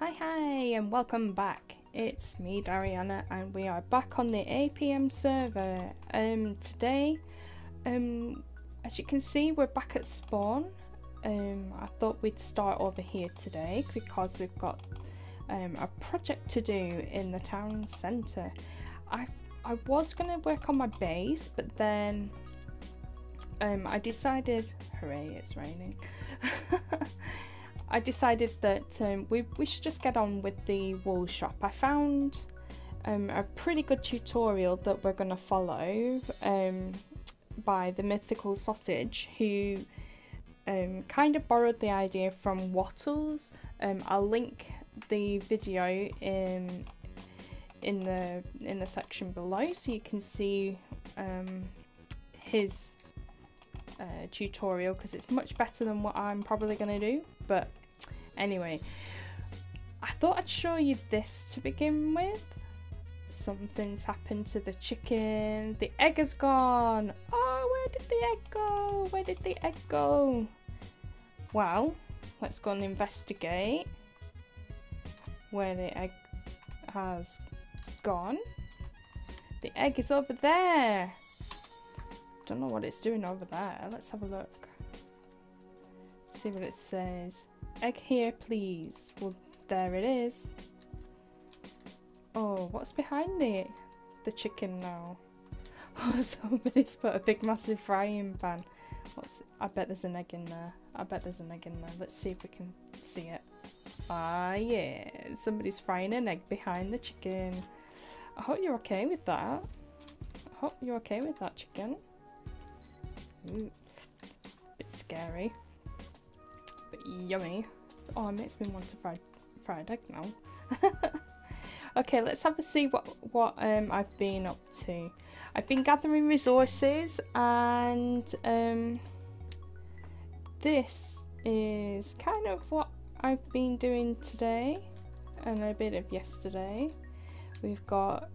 Hi and welcome back. It's me, Darianna, and we are back on the APM server. Today, as you can see, we're back at spawn. I thought we'd start over here today because we've got a project to do in the town centre. I was going to work on my base, but then I decided, hooray, it's raining. I decided that we should just get on with the wool shop. I found a pretty good tutorial that we're going to follow by the Mythical Sausage, who kind of borrowed the idea from Wattles. I'll link the video in the section below so you can see his tutorial, because it's much better than what I'm probably going to do. But anyway, I thought I'd show you this to begin with. Something's happened to the chicken. The egg is gone. Oh, where did the egg go? Where did the egg go? Well, let's go and investigate where the egg has gone. The egg is over there. Don't know what it's doing over there. Let's have a look. See what it says. Egg here, please. Well, there it is. Oh, what's behind the chicken now? Oh, somebody's put a big massive frying pan. I bet there's an egg in there. Let's see if we can see it. Ah, yeah. Somebody's frying an egg behind the chicken. I hope you're okay with that. I hope you're okay with that, chicken. Ooh, bit scary. Yummy. Oh, it makes me want to fried egg now. Okay, let's have a see what I've been up to. I've been gathering resources, and this is kind of what I've been doing today and a bit of yesterday. We've got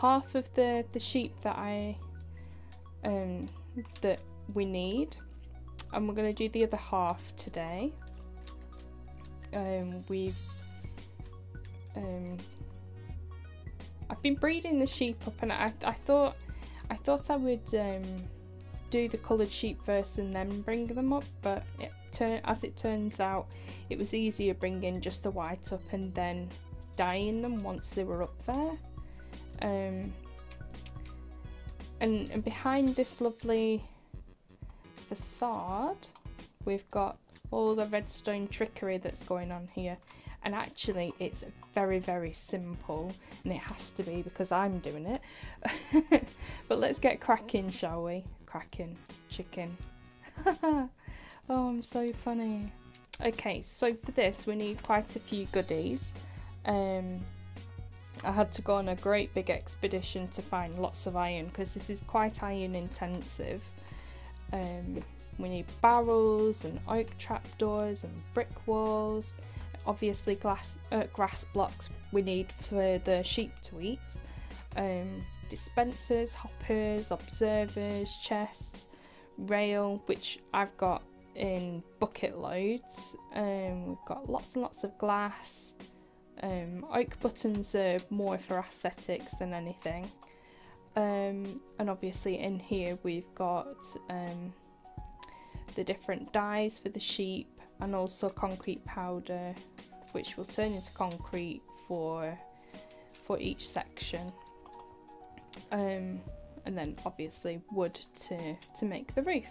half of the sheep that we need, and we're going to do the other half today. I've been breeding the sheep up, and I thought I would do the coloured sheep first and then bring them up, but as it turns out it was easier bringing just the white up and then dyeing them once they were up there. And behind this lovely facade we've got all the redstone trickery that's going on here, and actually it's very, very simple, and it has to be because I'm doing it. But let's get cracking, shall we? Cracking chicken. Oh, I'm so funny. Okay, so for this we need quite a few goodies. I had to go on a great big expedition to find lots of iron because this is quite iron intensive. We need barrels and oak trapdoors and brick walls, obviously grass blocks we need for the sheep to eat, dispensers, hoppers, observers, chests, rail, which I've got in bucket loads. We've got lots and lots of glass. Oak buttons are more for aesthetics than anything. And obviously in here we've got the different dyes for the sheep, and also concrete powder, which will turn into concrete for each section, and then obviously wood to make the roof.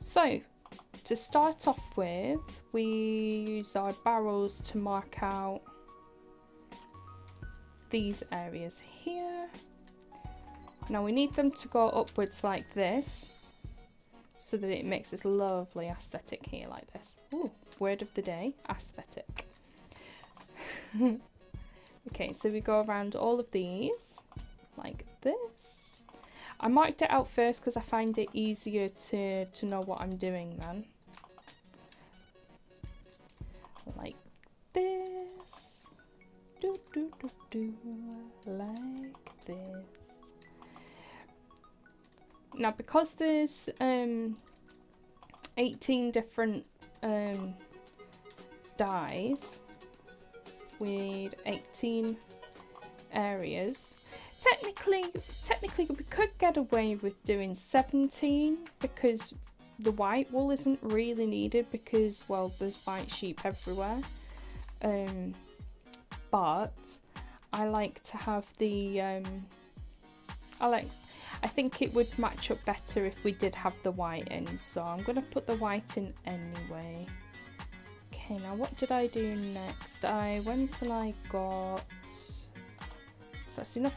So to start off with, we use our barrels to mark out these areas here. Now we need them to go upwards like this, so that it makes this lovely aesthetic here like this. Ooh, word of the day, aesthetic. Okay, so we go around all of these like this. I marked it out first because I find it easier to know what I'm doing then. Like this. Do, do, do, do. Like this. Now, because there's 18 different dyes, we need 18 areas. Technically we could get away with doing 17 because the white wool isn't really needed because, well, there's white sheep everywhere. But I like to have the I think it would match up better if we did have the white in, so I'm going to put the white in anyway. Okay, now what did I do next? I went and I got, so that's enough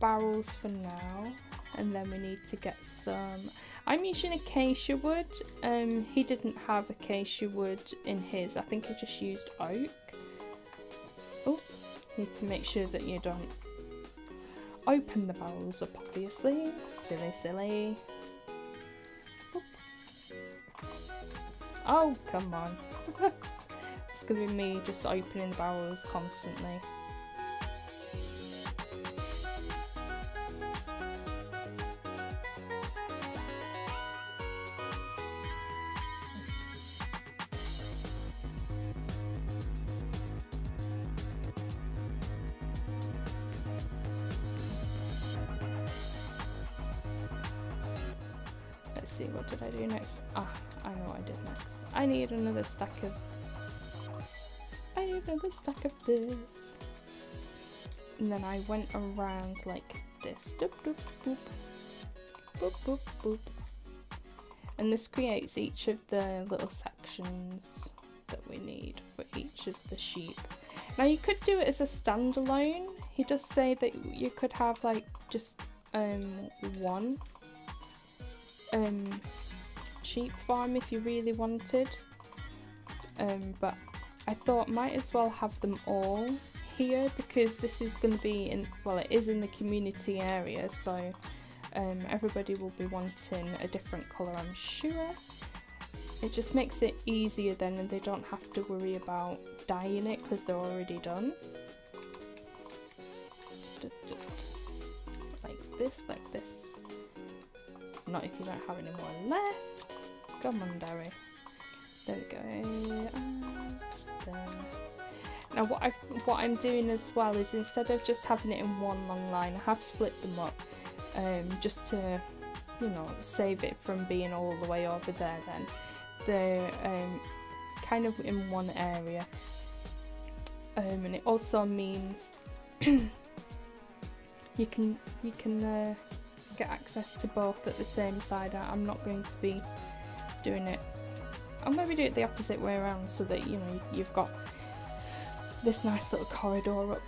barrels for now, and then we need to get some, I'm using acacia wood. He didn't have acacia wood in his, I think he just used oak. Oh, need to make sure that you don't open the barrels up, obviously. Silly, silly. Oop. Oh, come on. It's gonna be me just opening the barrels constantly. Let's see, what did I do next? Ah, I know what I did next. I need another stack of... this. And then I went around like this. Doop, doop, boop. Boop, boop, boop. And this creates each of the little sections that we need for each of the sheep. Now you could do it as a standalone. He does say that you could have like just one sheep farm if you really wanted, but I thought might as well have them all here because this is going to be in, well, it is in the community area, so everybody will be wanting a different colour, I'm sure. It just makes it easier then, and they don't have to worry about dyeing it because they're already done. Like this, like this. Not if you don't have any more left. Come on, Derry. There we go. And there. Now what I'm doing as well is instead of just having it in one long line, I have split them up, just to, you know, save it from being all the way over there. Then they're kind of in one area, and it also means you can get access to both at the same side. I'm not going to be doing it, I'll maybe do it the opposite way around so that, you know, you've got this nice little corridor up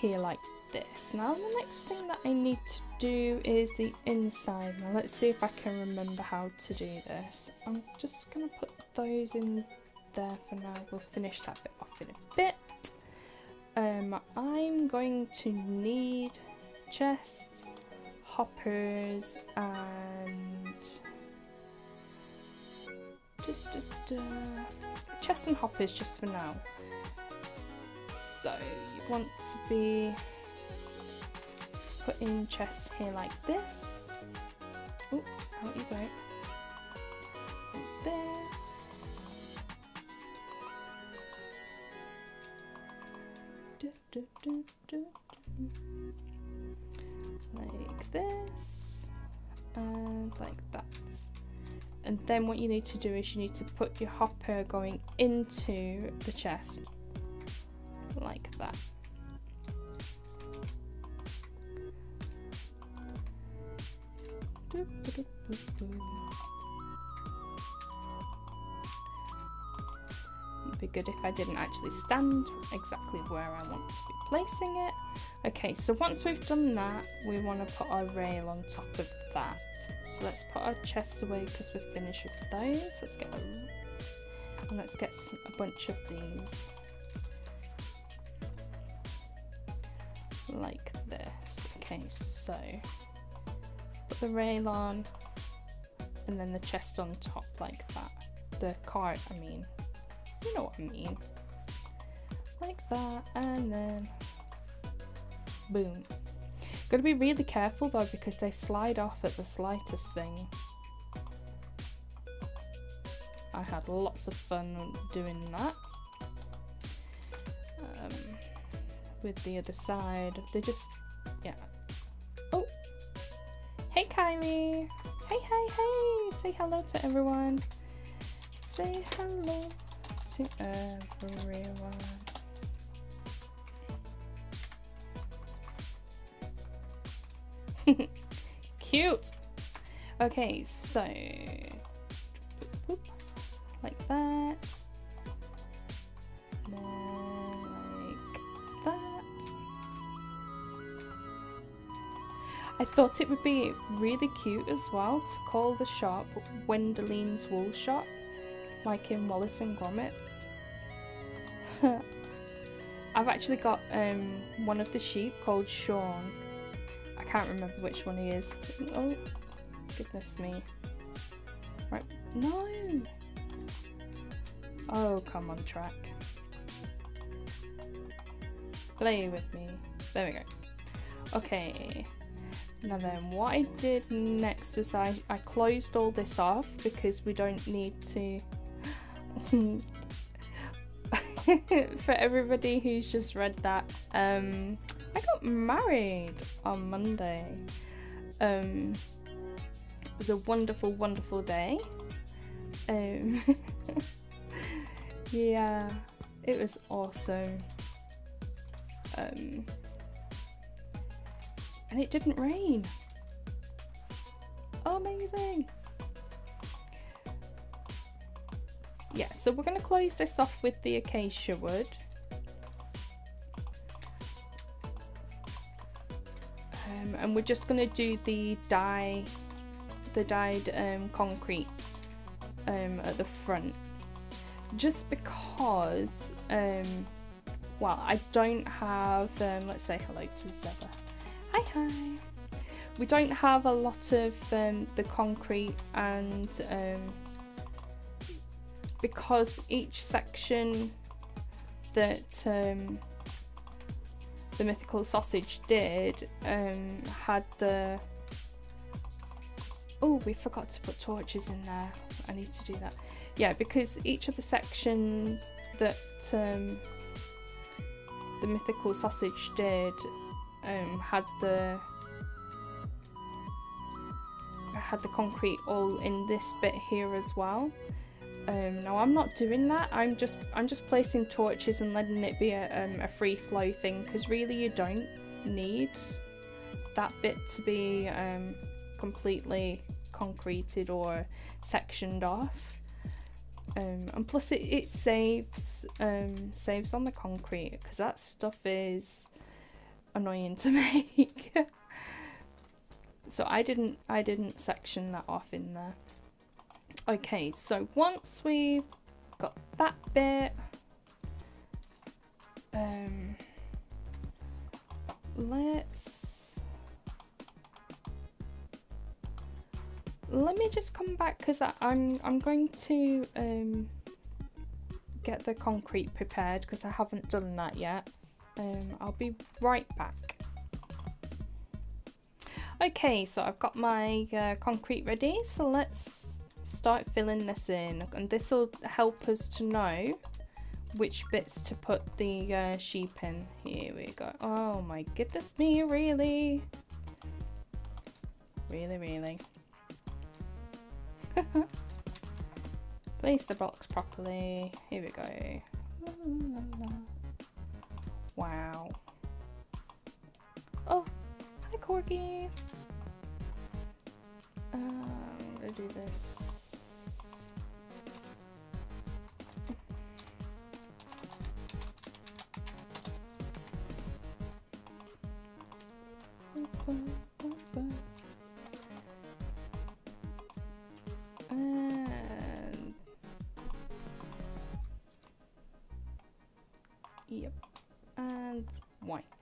here like this. Now the next thing that I need to do is the inside. Now let's see if I can remember how to do this. I'm just gonna put those in there for now, we'll finish that bit off in a bit. I'm going to need chests, hoppers, and chests and hoppers just for now. So you want to be putting chests here like this. Oh, out you go. Like this. Like this and like that, and then what you need to do is you need to put your hopper going into the chest like that. It'd be good if I didn't actually stand exactly where I want to be placing it. Okay, so once we've done that, we want to put our rail on top of that. So let's put our chests away because we're finished with those. Let's get them, and let's get a bunch of these like this. Okay, so put the rail on and then the chest on top like that. The cart, I mean, you know what I mean. Like that, and then boom. Gotta be really careful though because they slide off at the slightest thing. I had lots of fun doing that. with the other side. They just, yeah. Oh, hey Kylie. Hey, hey, hey, say hello to everyone. Say hello to everyone. Cute. Okay, so like that, and then like that. I thought it would be really cute as well to call the shop Wendolene's Wool Shop, like in Wallace and Gromit. I've actually got one of the sheep called Sean. I can't remember which one he is. Oh, goodness me. Right, no! Oh, come on, track. Play with me. There we go. Okay. Now then, what I did next was I closed all this off because we don't need to... For everybody who's just read that, I got married on Monday. It was a wonderful, wonderful day. Yeah, it was awesome. And it didn't rain. Amazing. Yeah, so we're going to close this off with the acacia wood. And we're just going to do the dyed concrete at the front, just because well, I don't have let's say hello to Zeba. Hi, hi. We don't have a lot of the concrete, and because each section that the Mythical Sausage did had the... Oh, we forgot to put torches in there. I need to do that. Yeah, because each of the sections that the Mythical Sausage did had the concrete all in this bit here as well. Now I'm not doing that. I'm just placing torches and letting it be a free flow thing, because really you don't need that bit to be completely concreted or sectioned off. And plus it saves saves on the concrete, because that stuff is annoying to make. So I didn't section that off in there. Okay, so once we've got that bit, let me just come back, because I'm going to get the concrete prepared, because I haven't done that yet. I'll be right back. Okay, so I've got my concrete ready, so let's start filling this in, and this will help us to know which bits to put the sheep in. Here we go. Oh my goodness me, really? Really, really. Place the blocks properly. Here we go. La, la, la, la. Wow. Oh, hi Corgi. I'm gonna do this. And yep, and white.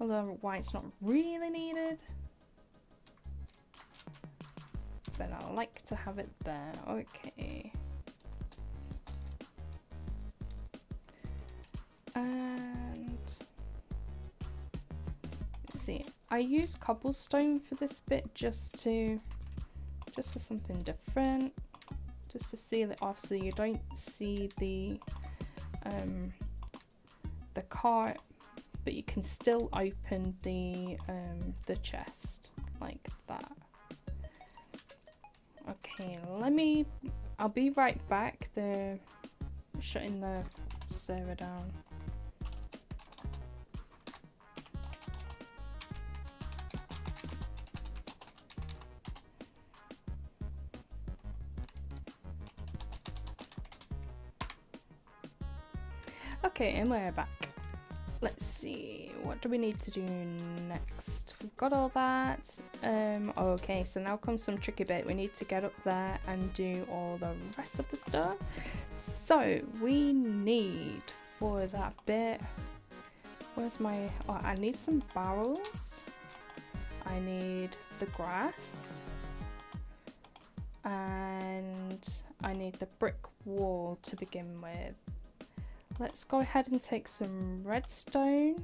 Although white's not really needed, then I like to have it there. Okay. And let's see. I use cobblestone for this bit just for something different, just to seal it off so you don't see the cart but you can still open the chest like that. Okay, I'll be right back. They're shutting the server down. Okay, and we're back. Let's see, what do we need to do next? We've got all that. Okay, so now comes some tricky bit. We need to get up there and do all the rest of the stuff. So we need for that bit, where's my, oh, I need some barrels. I need the grass and I need the brick wall to begin with. Let's go ahead and take some redstone,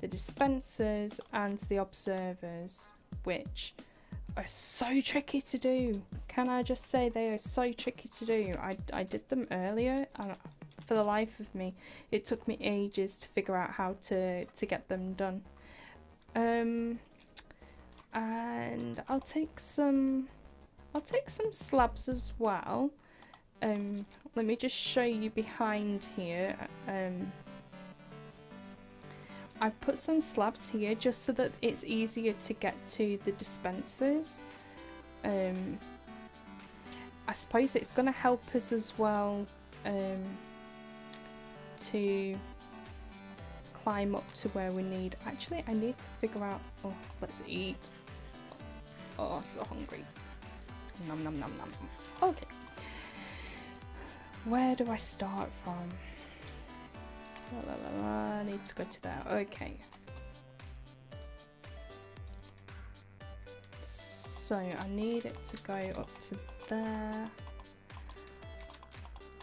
the dispensers and the observers, which are so tricky to do. Can I just say they are so tricky to do? I did them earlier and for the life of me, it took me ages to figure out how to get them done. And I'll take some slabs as well. Let me just show you behind here. I've put some slabs here just so that it's easier to get to the dispensers. I suppose it's going to help us as well to climb up to where we need. Actually, I need to figure out, oh, let's eat. Oh, so hungry. Nom nom nom nom. Okay. Where do I start from? La, la, la, la. I need to go to there. Okay. So I need it to go up to there.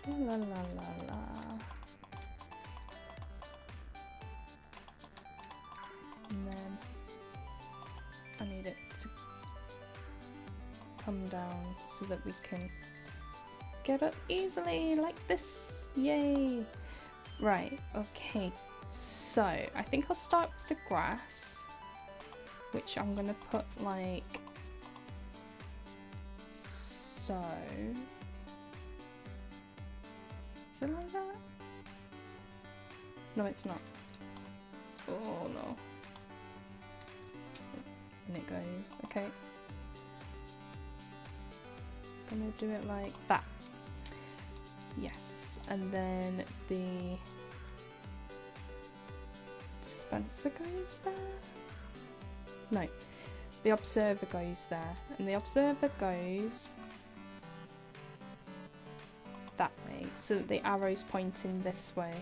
La, la, la, la, la. And then I need it to come down so that we can get up easily like this. Yay. Right, okay, so I think I'll start with the grass, which I'm gonna put like so. Is it like that? No, it's not. Oh no. And it goes, okay, I'm gonna do it like that. Yes, and then the dispenser goes there? No, the observer goes there, and the observer goes that way, so that the arrow's pointing this way.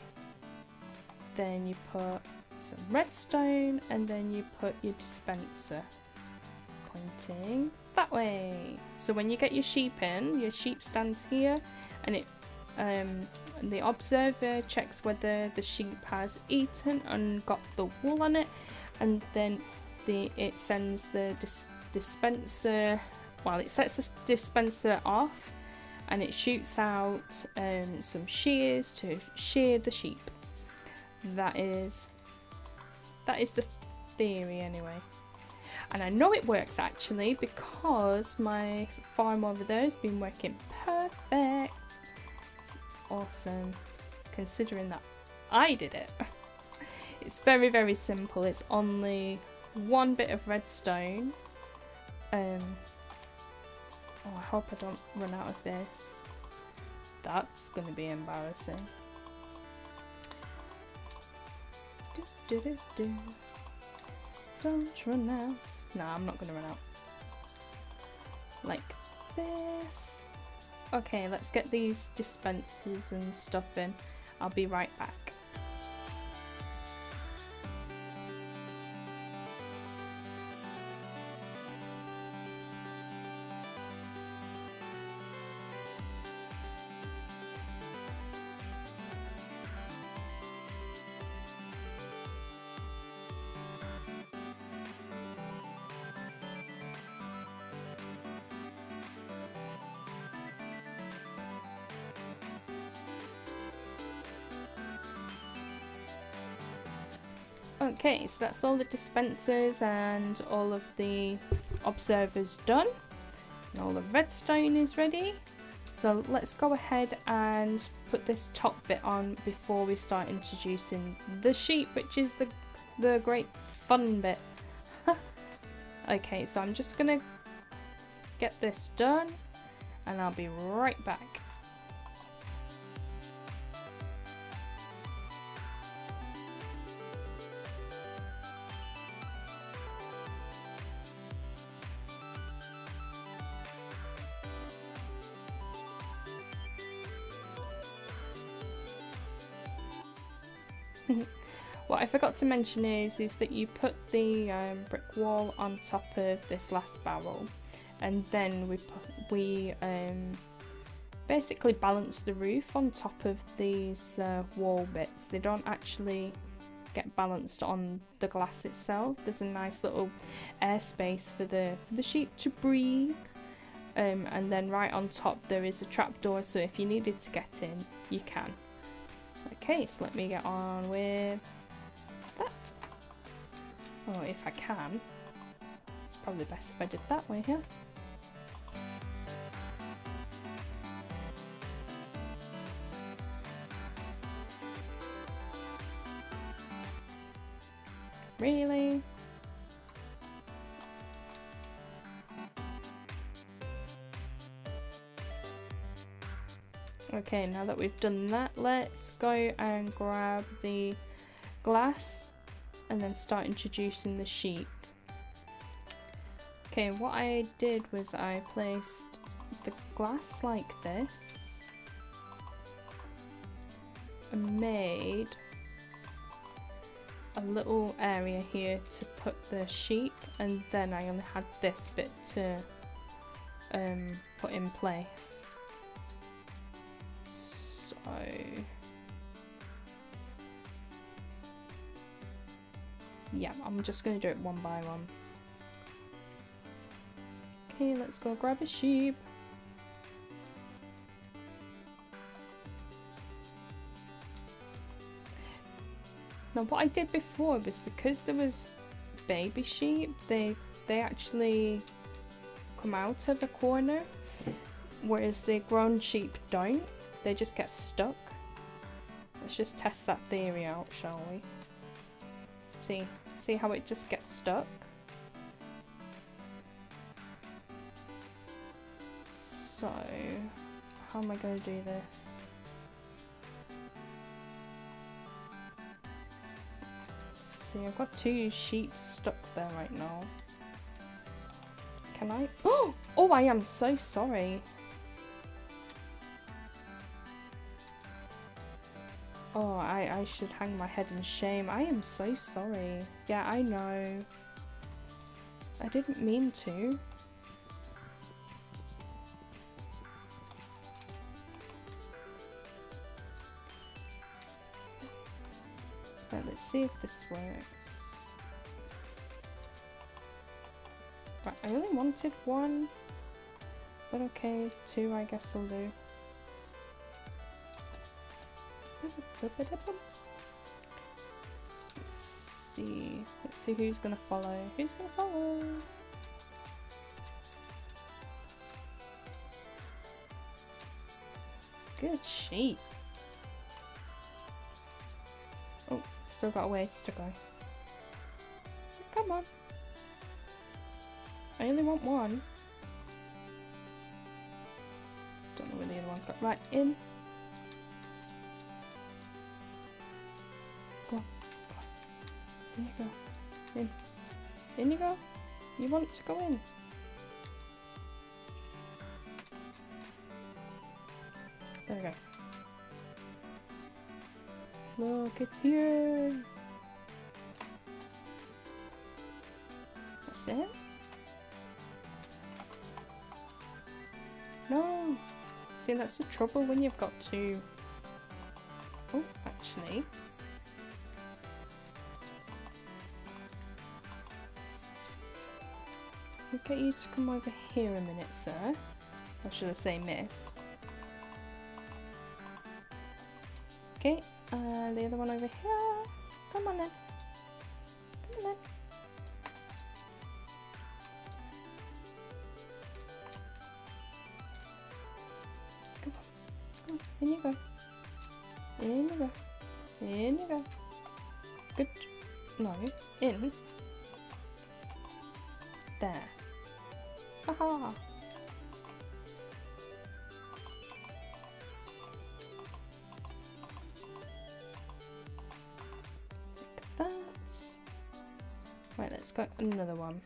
Then you put some redstone, and then you put your dispenser pointing that way. So when you get your sheep in, your sheep stands here, and it the observer checks whether the sheep has eaten and got the wool on it, and then it sends the dispenser, well, it sets the dispenser off and it shoots out some shears to shear the sheep. That is the theory anyway, and I know it works actually because my farm over there has been working perfect. Awesome, considering that I did it. It's very, very simple. It's only one bit of redstone. Oh, I hope I don't run out of this. That's gonna be embarrassing. Do, do, do, do. Don't run out. No, I'm not gonna run out. Like this. Okay, let's get these dispensers and stuff in. I'll be right back. Okay, so that's all the dispensers and all of the observers done. And all the redstone is ready. So let's go ahead and put this top bit on before we start introducing the sheep, which is the great fun bit. Okay, so I'm just gonna get this done and I'll be right back. What I forgot to mention is that you put the brick wall on top of this last barrel, and then we basically balance the roof on top of these wall bits. They don't actually get balanced on the glass itself. There's a nice little airspace for the sheep to breathe. And then right on top there is a trapdoor, so if you needed to get in, you can. Okay, so let me get on with that. Oh, if I can. It's probably best if I did that way here. Really? Okay, now that we've done that, let's go and grab the glass and then start introducing the sheep. Okay, what I did was I placed the glass like this and made a little area here to put the sheep, and then I only had this bit to put in place. Yeah, I'm just going to do it one by one. Okay, let's go grab a sheep. Now what I did before was, because there was baby sheep, they actually come out of the corner, whereas the grown sheep don't. They just get stuck. Let's just test that theory out, shall we? See how it just gets stuck? So, how am I going to do this? See, I've got two sheep stuck there right now. Can I? Oh, I am so sorry. Oh, I should hang my head in shame. I am so sorry. Yeah, I know. I didn't mean to. Right, let's see if this works. Right, I only wanted one. But okay, two I guess will do. Let's see who's gonna follow. Who's gonna follow? Good sheep. Oh, still got a ways to go. Come on. I only want one. Don't know where the other one's got. Right, in. In you go. In you go. You want to go in. There we go. Look, it's here. That's it. No. See, that's the trouble when you've got to... Oh, actually... I'll get you to come over here a minute, sir. Or should I say miss? Okay, the other one over here. Come on then. Gromit. Come on. Come on. In you go. In you go. In you go. Good. No. In. There. Haha. Right, let's go another one.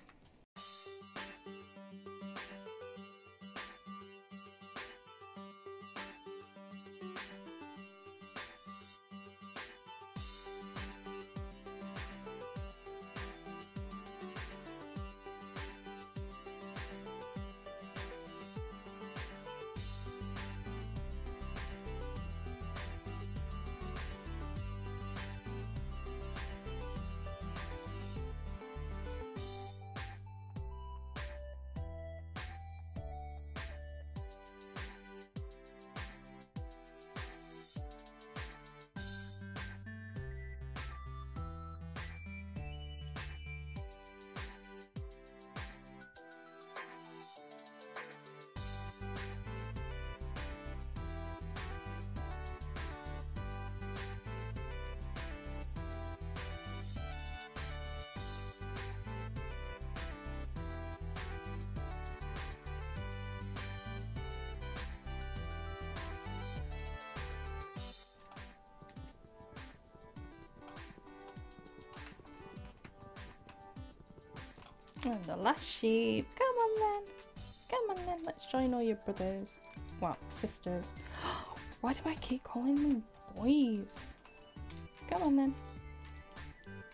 And the last sheep. Come on then. Come on then. Let's join all your brothers. Well, sisters. Why do I keep calling them boys? Come on then.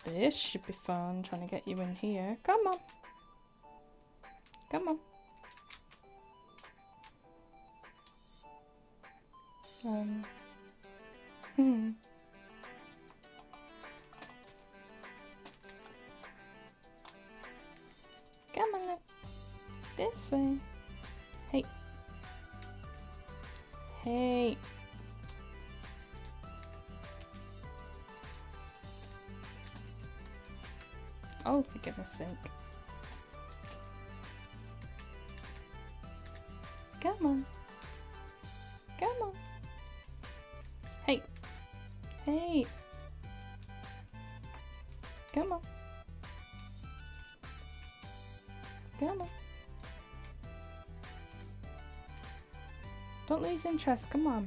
This should be fun trying to get you in here. Come on. Come on. Come on, this way. Hey. Hey. Oh, for goodness sake. Come on. Come on. Hey. Hey. Come on. Come on. Don't lose interest, come on.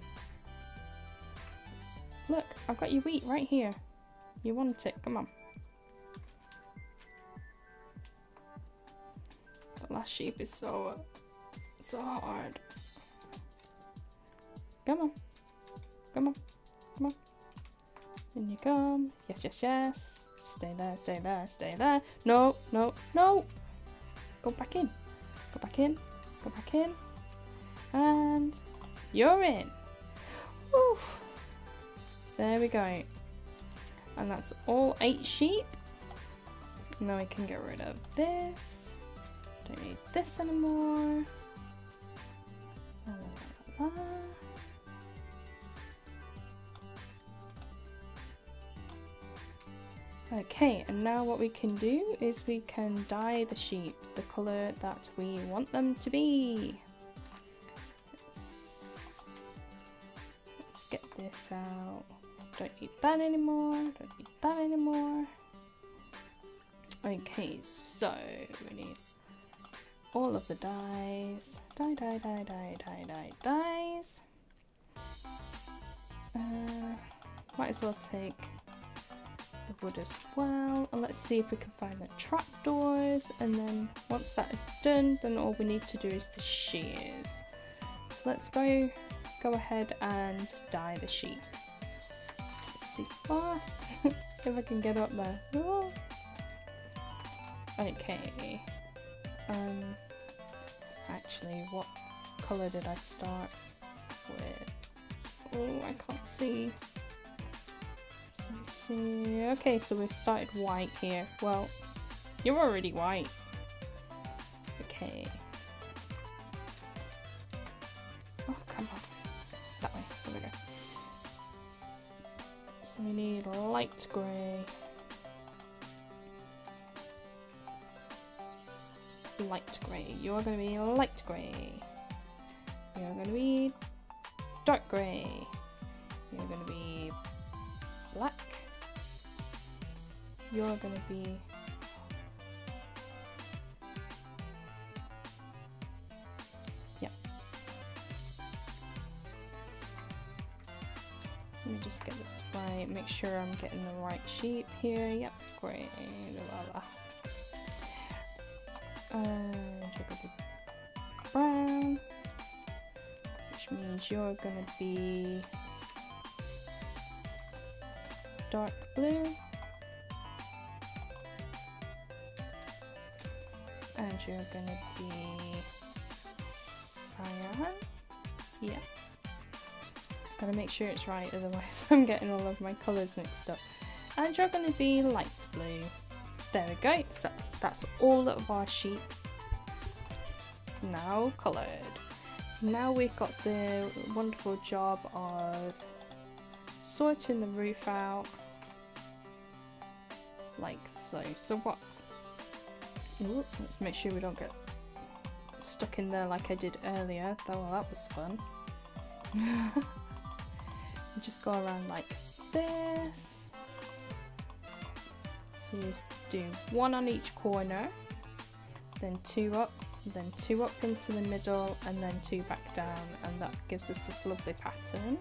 Look, I've got your wheat right here. You want it, come on. The last sheep is so hard. Come on. Come on. Come on. In you come. Yes, yes, yes. Stay there, stay there, stay there. No, no, no. Go back in, go back in, go back in, and you're in. Woo. There we go. And that's all 8 sheep. Now we can get rid of this. Don't need this anymore. La, la, la, la. Okay, and now what we can do is we can dye the sheep the colour that we want them to be. Let's get this out. Don't need that anymore, don't need that anymore. Okay, so we need all of the dyes. Dye, dye, dye, dye, dye, dye, dyes. Might as well take the wood as well, and let's see if we can find the trapdoors, and then once that is done, then all we need to do is the shears. So let's go ahead and dye the sheep. Let's see if I can get up there. Ooh. Okay. Actually, what colour did I start with? Oh, I can't see. Let's see. Okay, so we've started white here. Well, you're already white. Okay. Oh, come on. That way. There we go. So we need light grey. light grey. You're going to be light grey. You're going to be dark grey. You're going to be black. You're going to be Let me just get this right, make sure I'm getting the right shape here. Yep, great. Brown, which means you're gonna be dark blue, and you're gonna be cyan. Yeah. Gotta make sure it's right, otherwise I'm getting all of my colours mixed up. And you're going to be light blue. There we go. So that's all of our sheep now coloured. Now we've got the wonderful job of sorting the roof out like so. So what? Ooh, let's make sure we don't get stuck in there like I did earlier. Well, that was fun. Just go around like this. So you do one on each corner, then two up, then two up into the middle, and then two back down, and that gives us this lovely pattern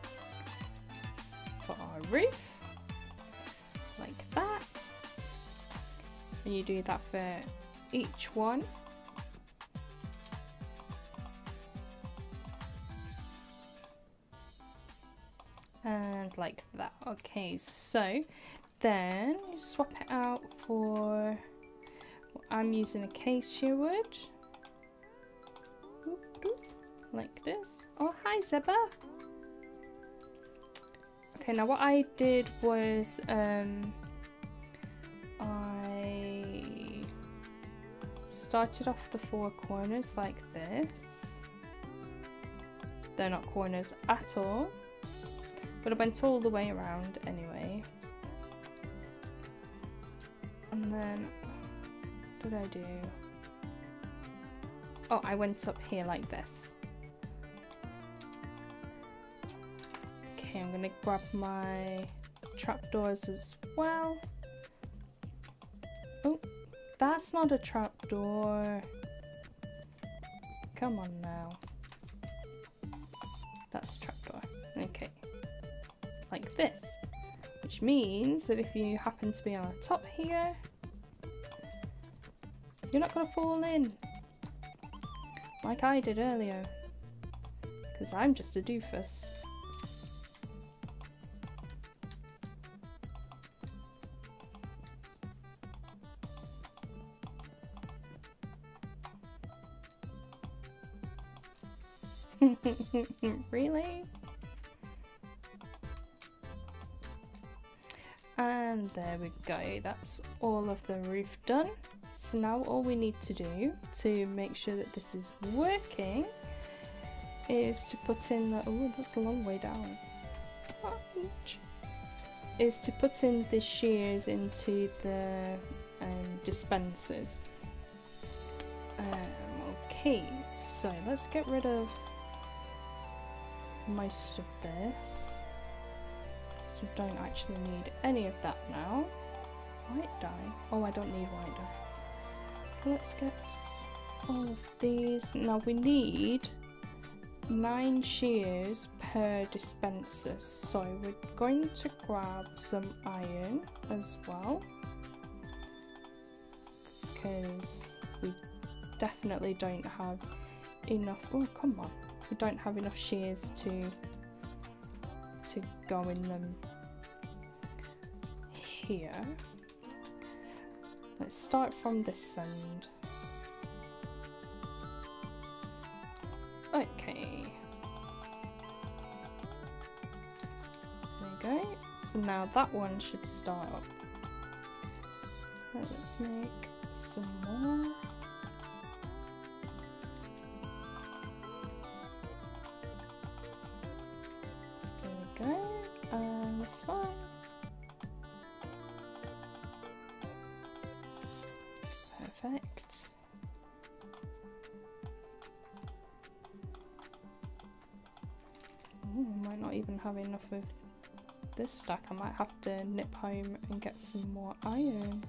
for our roof like that. And you do that for each one. And like that. Okay, so then swap it out for, well, I'm using acacia wood. Like this. Oh, hi Zebra. Okay, now what I did was I started off the four corners like this. They're not corners at all. But I went all the way around anyway. And then, what did I do? Oh, I went up here like this. Okay, I'm gonna grab my trapdoors as well. Oh, that's not a trapdoor. Come on now. That's a trapdoor. Okay. Like this, which means that if you happen to be on the top here, you're not going to fall in like I did earlier, because I'm just a doofus. Really? And there we go, that's all of the roof done. So now all we need to do to make sure that this is working is to put in the, oh that's a long way down, is to put in the shears into the dispensers. Okay, so let's get rid of most of this. So don't actually need any of that now. White dye? Oh, I don't need white dye. Let's get all of these. Now we need 9 shears per dispenser. So we're going to grab some iron as well, because we definitely don't have enough. Oh, come on. We don't have enough shears to go in them here. Let's start from this end. Okay. There we go. So now that one should start up. Right, let's make some more. Perfect. even have enough of this stack. I might have to nip home and get some more iron.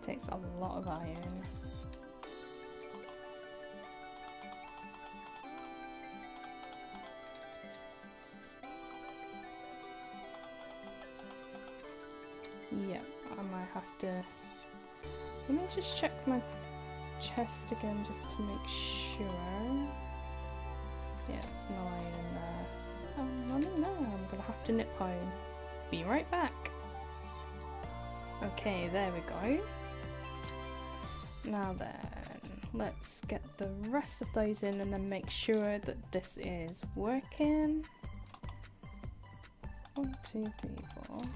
Takes a lot of iron. Yeah, I might have to... Let me just check my chest again just to make sure. Yeah, no iron in there. Oh, I don't know, I'm gonna have to nip home. Be right back. Okay, there we go. Now then, let's get the rest of those in and then make sure that this is working. 1, 2, 3, 4. 1,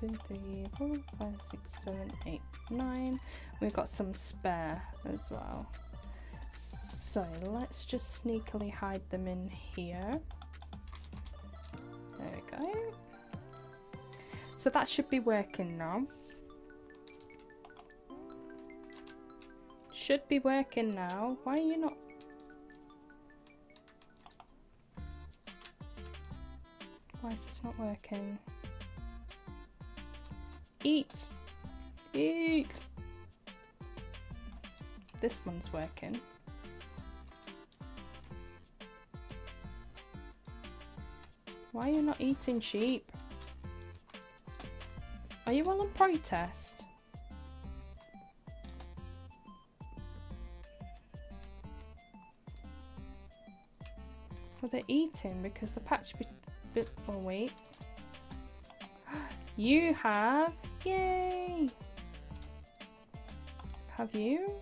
2, 3, 4, 5, 6, 7, 8, 9. We've got some spare as well. So let's just sneakily hide them in here. There we go. So that should be working now. Should be working now. Why are you not? Why is this not working? Eat! Eat! This one's working. Why are you not eating, sheep? Are you all on protest? Well, they're eating because the patch bit. Oh wait. You have. Yay! Have you?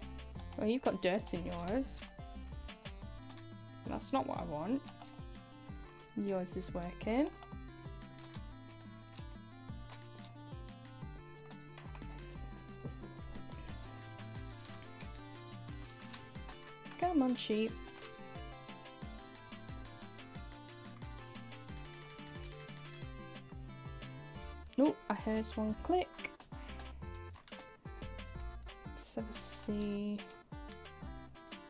Well, you've got dirt in yours. That's not what I want. Yours is working. Come on, sheep. Nope, I heard one click. Let's have a see.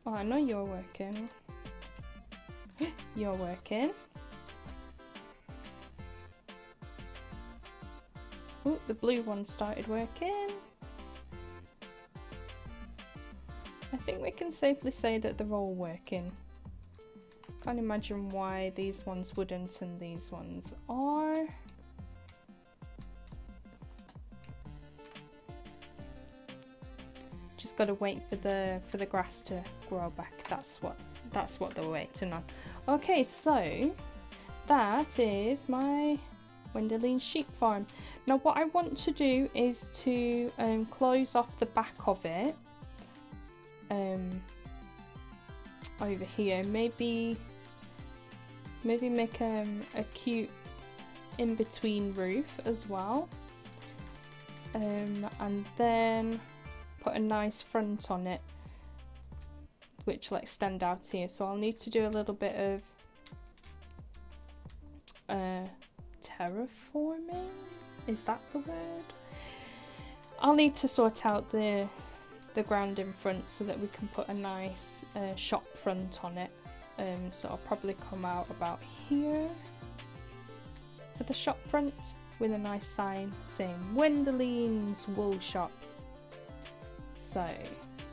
Oh, I know you're working. You're working. Oh, the blue one started working. I think we can safely say that they're all working. Can't imagine why these ones wouldn't and these ones are. Just gotta wait for the grass to grow back. That's what they're waiting on. Okay, so that is my Wendolene's sheep farm. Now what I want to do is to close off the back of it. Over here, maybe make a cute in-between roof as well, and then put a nice front on it which will extend out here. So I'll need to do a little bit of terraforming, is that the word? I'll need to sort out the ground in front so that we can put a nice shop front on it. So I'll probably come out about here for the shop front with a nice sign saying Wendolene's Wool Shop. So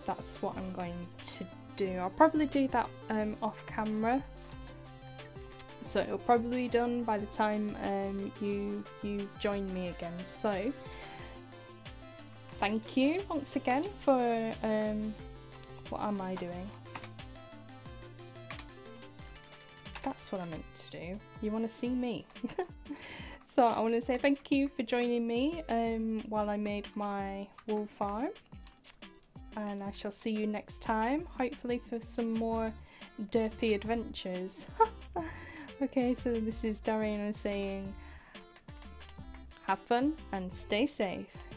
that's what I'm going to do. I'll probably do that off camera, so it'll probably be done by the time you join me again. So thank you once again for, what am I doing? That's what I meant to do. You want to see me. So I want to say thank you for joining me while I made my wool farm. And I shall see you next time, hopefully for some more derpy adventures. Okay, so this is Darianna saying have fun and stay safe.